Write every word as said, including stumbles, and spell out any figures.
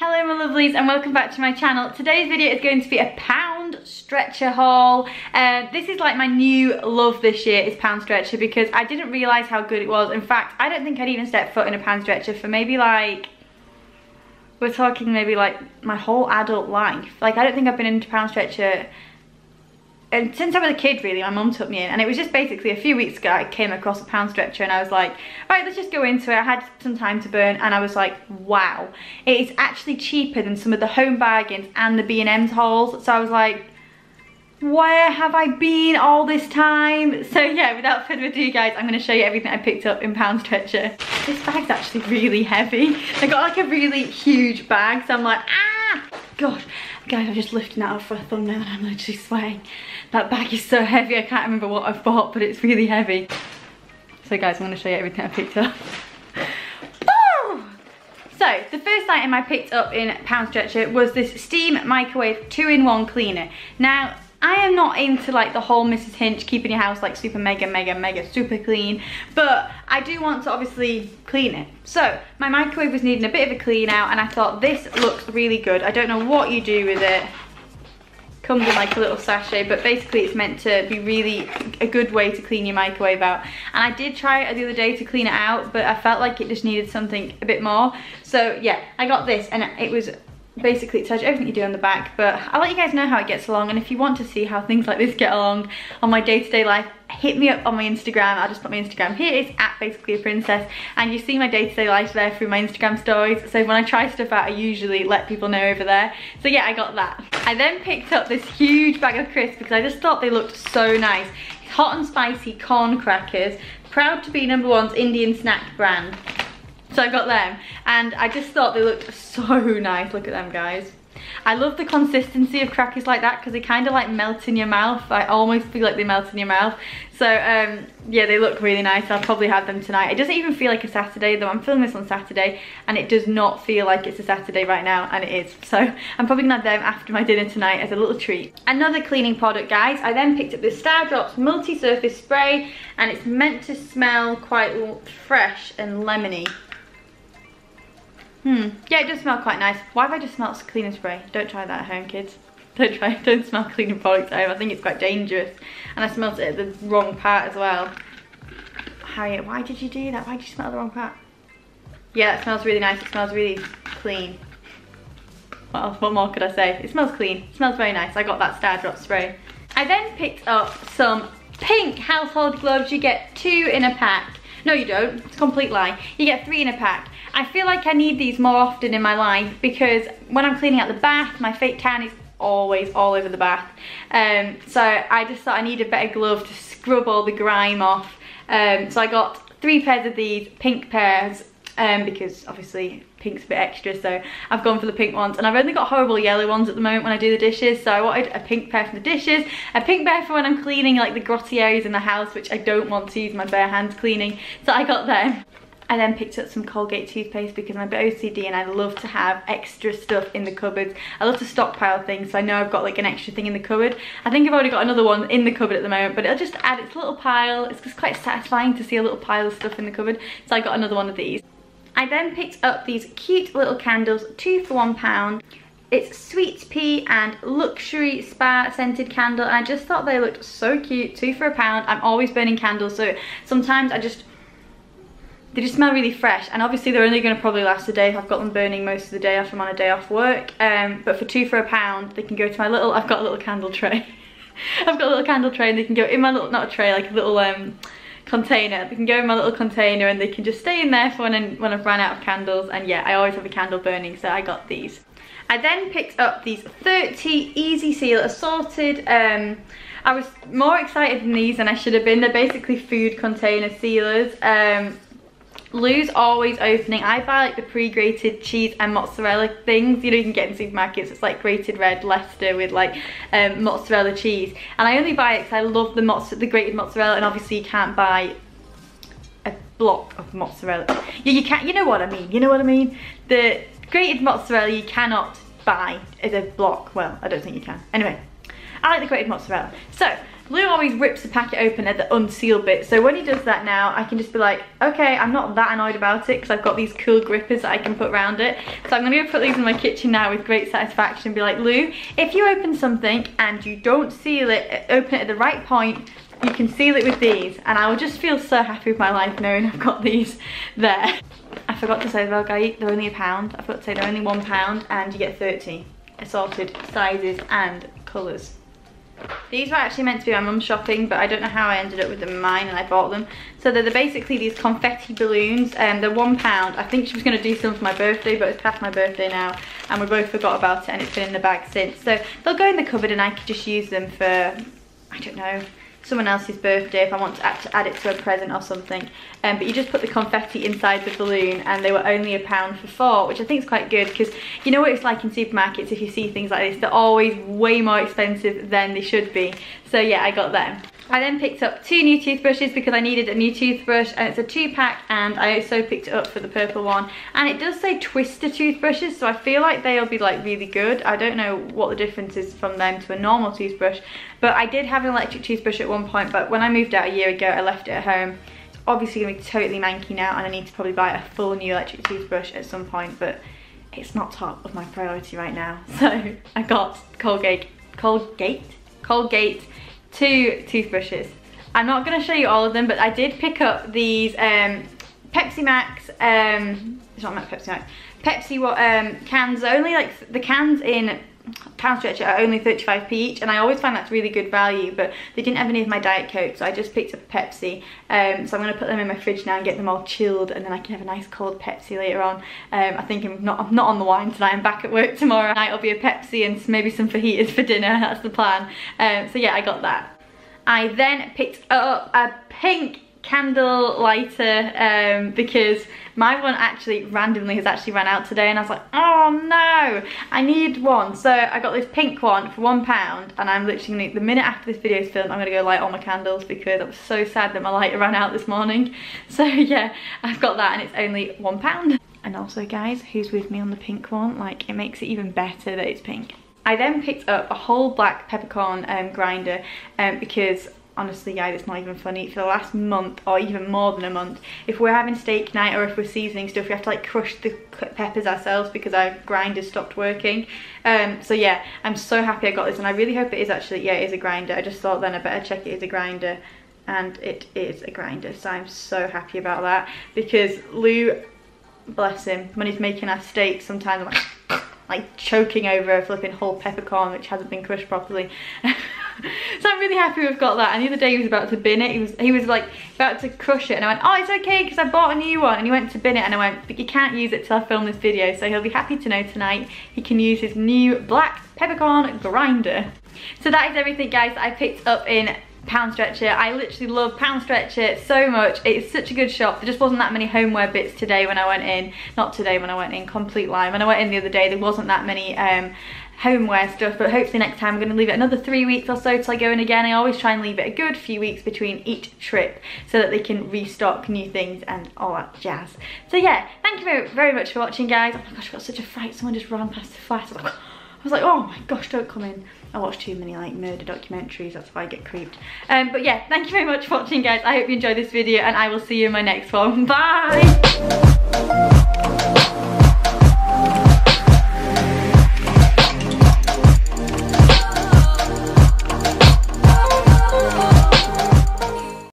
Hello my lovelies and welcome back to my channel. Today's video is going to be a pound stretcher haul. Uh, this is like my new love this year is pound stretcher because I didn't realise how good it was. In fact, I don't think I'd even stepped foot in a pound stretcher for maybe like, we're talking maybe like my whole adult life. Like I don't think I've been into pound stretcher and since I was a kid really. My mum took me in and it was just basically a few weeks ago I came across a pound stretcher and I was like, right, let's just go into it. I had some time to burn and I was like, wow, it is actually cheaper than some of the Home Bargains and the B and M's hauls. So I was like, where have I been all this time? So yeah, without further ado guys, I'm going to show you everything I picked up in Poundstretcher. This bag's actually really heavy. I got like a really huge bag so I'm like, ah! God, guys, I'm just lifting that up for a thumbnail and I'm literally sweating. That bag is so heavy, I can't remember what I've bought, but it's really heavy. So guys, I'm going to show you everything I picked up. So, the first item I picked up in Poundstretcher was this steam microwave two in one cleaner. Now, I am not into like the whole Missus Hinch keeping your house like super mega mega mega super clean, but I do want to obviously clean it. So my microwave was needing a bit of a clean out and I thought this looks really good. I don't know what you do with it. Comes in like a little sachet, but basically it's meant to be really a good way to clean your microwave out. And I did try it the other day to clean it out, but I felt like it just needed something a bit more. So yeah, I got this and it was basically, it tells you everything you do on the back, but I'll let you guys know how it gets along. And if you want to see how things like this get along on my day-to-day life, hit me up on my Instagram. I'll just put my Instagram here. It's at basically a princess, and you see my day-to-day life there through my Instagram stories. So when I try stuff out, I usually let people know over there. So yeah, I got that. I then picked up this huge bag of crisps because I just thought they looked so nice. Hot and spicy corn crackers, proud to be number one's Indian snack brand. So I got them and I just thought they looked so nice. Look at them guys. I love the consistency of crackers like that because they kind of like melt in your mouth. I almost feel like they melt in your mouth. So um, yeah, they look really nice. I'll probably have them tonight. It doesn't even feel like a Saturday though. I'm filming this on Saturday and it does not feel like it's a Saturday right now, and it is. So I'm probably gonna have them after my dinner tonight as a little treat. Another cleaning product guys. I then picked up this Star Drops multi-surface spray and it's meant to smell quite fresh and lemony. Hmm. Yeah, it does smell quite nice. Why have I just smelled cleaning spray? Don't try that at home, kids. Don't try. Don't smell cleaning products at home. I think it's quite dangerous. And I smelled it at the wrong part as well. Harriet, why did you do that? Why did you smell the wrong part? Yeah, that smells really nice. It smells really clean. What else? What more could I say? It smells clean. It smells very nice. I got that Star Drop spray. I then picked up some pink household gloves. You get two in a pack. No, you don't. It's a complete lie. You get three in a pack. I feel like I need these more often in my life because when I'm cleaning out the bath, my fake tan is always all over the bath. Um, so I just thought I need a better glove to scrub all the grime off. Um, so I got three pairs of these, pink pairs, um, because obviously pink's a bit extra, so I've gone for the pink ones. And I've only got horrible yellow ones at the moment when I do the dishes, so I wanted a pink pair for the dishes, a pink pair for when I'm cleaning like the grotty areas in the house, which I don't want to use my bare hands cleaning, so I got them. I then picked up some Colgate toothpaste because I'm a bit O C D and I love to have extra stuff in the cupboards. I love to stockpile things, so I know I've got like an extra thing in the cupboard. I think I've already got another one in the cupboard at the moment, but it'll just add its little pile. It's just quite satisfying to see a little pile of stuff in the cupboard, so I got another one of these. I then picked up these cute little candles, two for one pound. It's Sweet Pea and Luxury Spa scented candle, and I just thought they looked so cute, two for a pound. I'm always burning candles, so sometimes I just, they just smell really fresh, and obviously they're only going to probably last a day if I've got them burning most of the day if I'm on a day off work. Um, but for two for a pound, they can go to my little, I've got a little candle tray. I've got a little candle tray and they can go in my little, not a tray, like a little um, container. They can go in my little container and they can just stay in there for when, I, when I've run out of candles. And yeah, I always have a candle burning, so I got these. I then picked up these thirty Easy Seal Assorted. Um, I was more excited than these than I should have been. They're basically food container sealers. Um, Lou's always opening. I buy like the pre-grated cheese and mozzarella things, you know, you can get in supermarkets. It's like grated red Leicester with like um, mozzarella cheese, and I only buy it because I love the mozz the grated mozzarella, and obviously you can't buy a block of mozzarella. Yeah, you can't. You know what I mean? You know what I mean? The grated mozzarella you cannot buy as a block. Well, I don't think you can. Anyway, I like the grated mozzarella. So Blue always rips the packet open at the unsealed bit, so when he does that now, I can just be like, okay, I'm not that annoyed about it because I've got these cool grippers that I can put around it. So I'm going to go put these in my kitchen now with great satisfaction and be like, Lou, if you open something and you don't seal it, open it at the right point, you can seal it with these. And I will just feel so happy with my life knowing I've got these there. I forgot to say as well, guys, they're only a pound. I forgot to say they're only one pound and you get thirty assorted sizes and colours. These were actually meant to be my mum's shopping, but I don't know how I ended up with them in mine and I bought them. So they're basically these confetti balloons and they're one pound. I think she was going to do some for my birthday, but it's past my birthday now and we both forgot about it and it's been in the bag since. So they'll go in the cupboard and I could just use them for, I don't know, someone else's birthday if I want to add it to a present or something. Um, but you just put the confetti inside the balloon and they were only a pound for four, which I think is quite good because you know what it's like in supermarkets if you see things like this, they're always way more expensive than they should be. So yeah, I got them. I then picked up two new toothbrushes because I needed a new toothbrush and it's a two pack and I also picked it up for the purple one. And it does say Twister toothbrushes, so I feel like they'll be like really good. I don't know what the difference is from them to a normal toothbrush, but I did have an electric toothbrush at one point, but when I moved out a year ago I left it at home. It's obviously going to be totally manky now and I need to probably buy a full new electric toothbrush at some point, but it's not top of my priority right now. So I got Colgate, Colgate, Colgate. two toothbrushes. I'm not going to show you all of them, but I did pick up these um, Pepsi Max, um, it's not Pepsi Max, Pepsi um, cans, only like the cans in Poundstretcher are only thirty-five p each and I always find that's really good value, but they didn't have any of my Diet Coke, so I just picked up a Pepsi. Um, so I'm going to put them in my fridge now and get them all chilled and then I can have a nice cold Pepsi later on. Um, I think I'm not, I'm not on the wine tonight, I'm back at work tomorrow night, it'll be a Pepsi and maybe some fajitas for dinner, that's the plan. Um, so yeah, I got that. I then picked up a pink candle lighter um, because my one actually randomly has actually run out today and I was like, oh no, I need one. So I got this pink one for one pound and I'm literally gonna, the minute after this video is filmed, I'm gonna go light all my candles because I was so sad that my lighter ran out this morning. So yeah, I've got that and it's only one pound. And also guys, who's with me on the pink one? Like, it makes it even better that it's pink. I then picked up a whole black peppercorn um, grinder um, because honestly, guys, it's not even funny. For the last month, or even more than a month, if we're having steak night or if we're seasoning stuff, we have to like crush the peppers ourselves because our grinder stopped working. Um, so yeah, I'm so happy I got this, and I really hope it is actually, yeah, it is a grinder. I just thought then I better check it is a grinder, and it is a grinder. So I'm so happy about that because Lou, bless him, when he's making our steak, sometimes I'm like, like choking over a flipping whole peppercorn which hasn't been crushed properly. So I'm really happy we've got that. And the other day he was about to bin it. He was he was like about to crush it and I went, oh, it's okay because I bought a new one. And he went to bin it and I went, but you can't use it till I film this video. So he'll be happy to know tonight he can use his new black peppercorn grinder. So that is everything, guys, that I picked up in Poundstretcher. I literally love Poundstretcher so much. It's such a good shop. There just wasn't that many homeware bits today when I went in. Not today when I went in, complete lie. When I went in the other day, there wasn't that many um, homeware stuff, but hopefully next time I'm going to leave it another three weeks or so till I go in again. I always try and leave it a good few weeks between each trip so that they can restock new things and all that jazz. So yeah, thank you very, very much for watching, guys. Oh my gosh, I got such a fright. Someone just ran past the flat. I was like, I was like, oh my gosh, don't come in. I watch too many like murder documentaries, that's why I get creeped. Um, but yeah, thank you very much for watching, guys. I hope you enjoyed this video and I will see you in my next one. Bye!